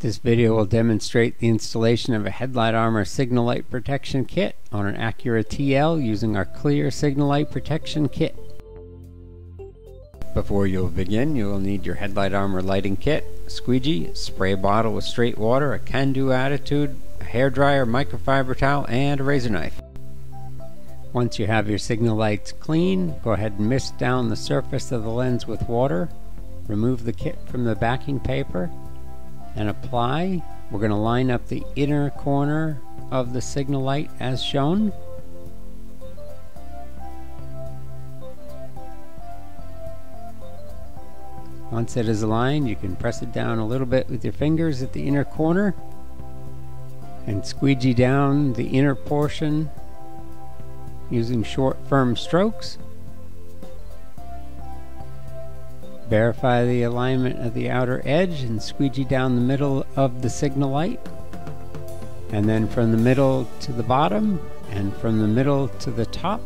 This video will demonstrate the installation of a Headlight Armor signal light protection kit on an Acura TL using our clear signal light protection kit. Before you'll begin, you will need your Headlight Armor lighting kit, a squeegee, a spray bottle with straight water, a can-do attitude, a hairdryer, microfiber towel, and a razor knife. Once you have your signal lights clean, go ahead and mist down the surface of the lens with water, remove the kit from the backing paper, and apply. We're going to line up the inner corner of the signal light as shown. Once it is aligned, you can press it down a little bit with your fingers at the inner corner and squeegee down the inner portion using short, firm strokes. Verify the alignment of the outer edge and squeegee down the middle of the signal light, and then from the middle to the bottom and from the middle to the top.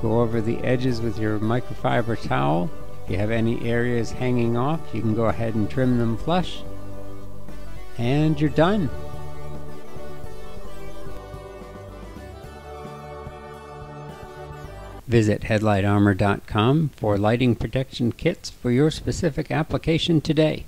Go over the edges with your microfiber towel. If you have any areas hanging off, you can go ahead and trim them flush, and you're done. Visit HeadlightArmor.com for lighting protection kits for your specific application today.